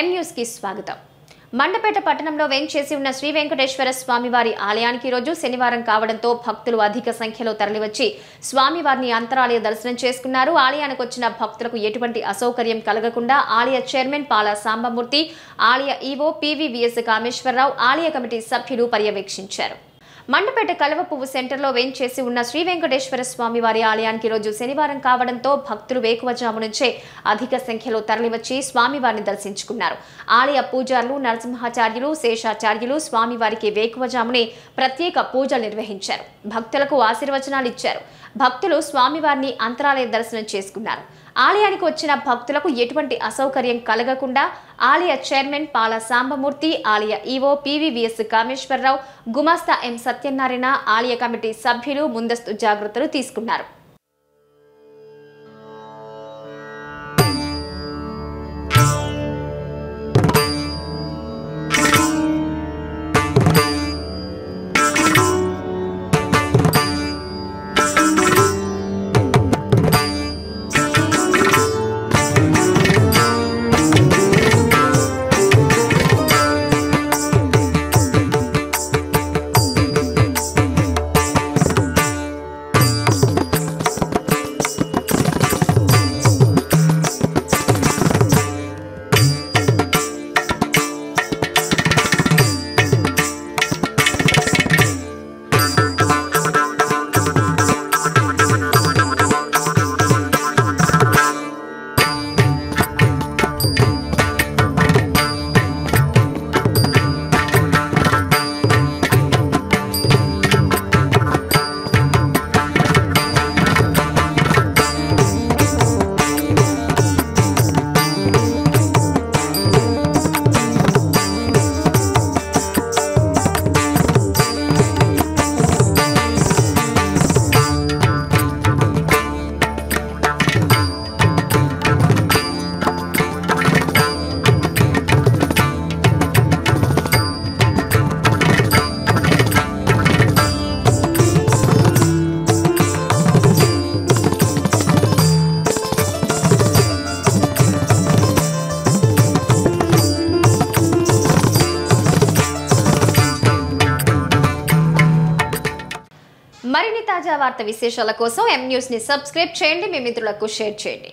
M News కి స్వాగతం. మండపేట పట్టణంలో వెంచేసి ఉన్న శ్రీ వెంకటేశ్వర స్వామివారి ఆలయానికి రోజు శనివారం కావడంతో భక్తులు అధిక సంఖ్యలో తరలివచ్చి స్వామివారిని అంతరాలయ దర్శనం చేసుకున్నారు. ఆలయానికి వచ్చిన భక్తులకు ఎటువంటి అసౌకర్యం కలగకుండా ఆలయ చైర్మన్ పాలా సాంబమూర్తి, ఆలయ ఈవో P.V.V.S. కామేశ్వరరావు, ఆలయ కమిటీ సభ్యులు పర్యవేక్షించారు. మండపేట కలవపువ్వు సెంటర్లో వెంచేసి ఉన్న శ్రీ వెంకటేశ్వర స్వామివారి ఆలయానికి రోజు శనివారం కావడంతో భక్తులు వేకువజాము నుంచే అధిక సంఖ్యలో తరలివచ్చి స్వామివారిని దర్శించుకున్నారు. ఆలయ పూజారులు, నరసింహాచార్యులు, శేషాచార్యులు స్వామివారికి వేకువజామునే ప్రత్యేక పూజలు నిర్వహించారు. భక్తులకు ఆశీర్వచనాలు ఇచ్చారు. భక్తులు స్వామివారిని అంతరాలయ దర్శనం చేసుకున్నారు. ఆలయానికి వచ్చిన భక్తులకు ఎటువంటి అసౌకర్యం కలగకుండా ఆలయ చైర్మన్ పాలా సాంబమూర్తి, ఆలయ ఈవో P.V.V.S. కామేశ్వరరావు, గుమస్తా M. సత్యనారాయణ, ఆలయ కమిటీ సభ్యులు ముందస్తు జాగ్రత్తలు తీసుకున్నారు. మరిన్ని తాజా వార్త విశేషాల కోసం M News ని సబ్స్క్రైబ్ చేయండి, మీ మిత్రులకు షేర్ చేయండి.